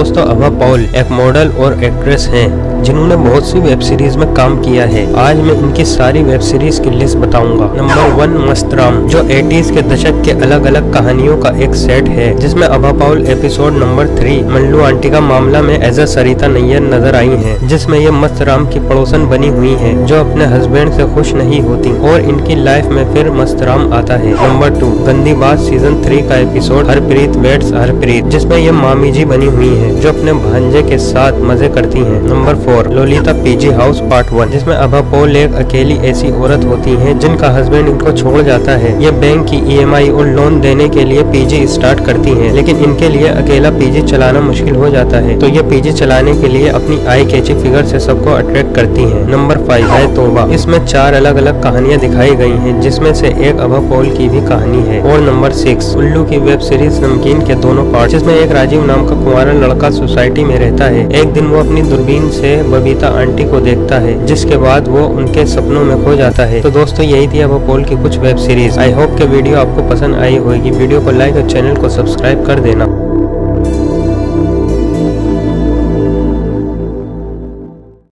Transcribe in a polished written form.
दोस्तों, आभा पॉल एक मॉडल और एक्ट्रेस हैं, जिन्होंने बहुत सी वेब सीरीज में काम किया है। आज मैं उनकी सारी वेब सीरीज की लिस्ट बताऊंगा। नंबर 1 मस्त राम, जो 80s के दशक के अलग अलग कहानियों का एक सेट है, जिसमें Abha Paul episode number 3 Mallu aunty का मामला में एज ए सरिता नैयर नजर आई हैं, जिसमें ये मस्त राम की पड़ोसन बनी हुई है जो अपने हस्बैंड से खुश नहीं होती और इनकी लाइफ में फिर मस्त राम आता है। नंबर 2 गंदी बात सीजन 3 का एपिसोड हरप्रीत वेट्स हरप्रीत, जिसमें ये मामी जी बनी हुई है जो अपने भांजे के साथ मजे करती है। Number 4 Lolita PG house part 1, जिसमें आभा पॉल एक अकेली ऐसी औरत होती है जिनका हस्बैंड इनको छोड़ जाता है। ये बैंक की EMI और लोन देने के लिए पीजी स्टार्ट करती है, लेकिन इनके लिए अकेला पीजी चलाना मुश्किल हो जाता है, तो ये पीजी चलाने के लिए अपनी आई कैची फिगर से सबको अट्रैक्ट करती है। नंबर 5 हाँ तोबा, इसमें 4 अलग अलग कहानियाँ दिखाई गई हैं, जिसमें से एक आभा पॉल की भी कहानी है। और नंबर 6 उल्लू की वेब सीरीज नमकीन के दोनों पार्ट, जिसमें एक राजीव नाम का कुंवारा लड़का सोसाइटी में रहता है। एक दिन वो अपनी दूरबीन से बबीता आंटी को देखता है, जिसके बाद वो उनके सपनों में खो जाता है। तो दोस्तों, यही थी आभा पॉल की कुछ वेब सीरीज। आई होप के वीडियो आपको पसंद आई होगी। वीडियो को लाइक और चैनल को सब्सक्राइब कर देना।